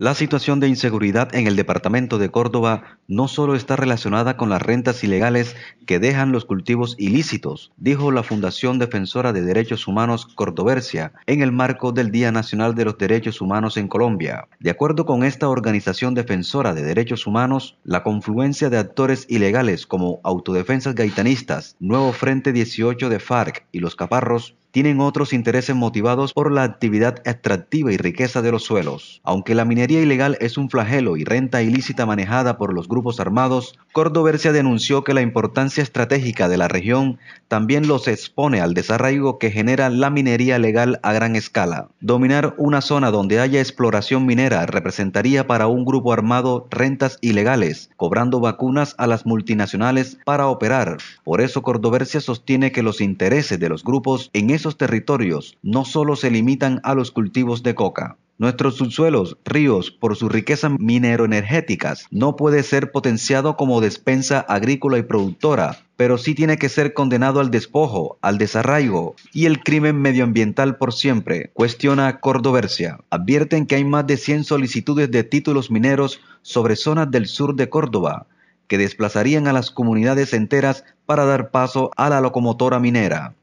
La situación de inseguridad en el departamento de Córdoba no solo está relacionada con las rentas ilegales que dejan los cultivos ilícitos, dijo la Fundación Defensora de Derechos Humanos Cordoberxia en el marco del Día Nacional de los Derechos Humanos en Colombia. De acuerdo con esta organización defensora de derechos humanos, la confluencia de actores ilegales como Autodefensas Gaitanistas, Nuevo Frente 18 de FARC y Los Caparros tienen otros intereses motivados por la actividad extractiva y riqueza de los suelos. Aunque la minería ilegal es un flagelo y renta ilícita manejada por los grupos armados, Cordoberxia denunció que la importancia estratégica de la región también los expone al desarraigo que genera la minería legal a gran escala. Dominar una zona donde haya exploración minera representaría para un grupo armado rentas ilegales, cobrando vacunas a las multinacionales para operar. Por eso Cordoberxia sostiene que los intereses de los grupos en esos territorios no solo se limitan a los cultivos de coca. Nuestros subsuelos, ríos, por sus riquezas mineroenergéticas, no puede ser potenciado como despensa agrícola y productora, pero sí tiene que ser condenado al despojo, al desarraigo y el crimen medioambiental por siempre, cuestiona Cordoberxia. Advierten que hay más de 100 solicitudes de títulos mineros sobre zonas del sur de Córdoba, que desplazarían a las comunidades enteras para dar paso a la locomotora minera.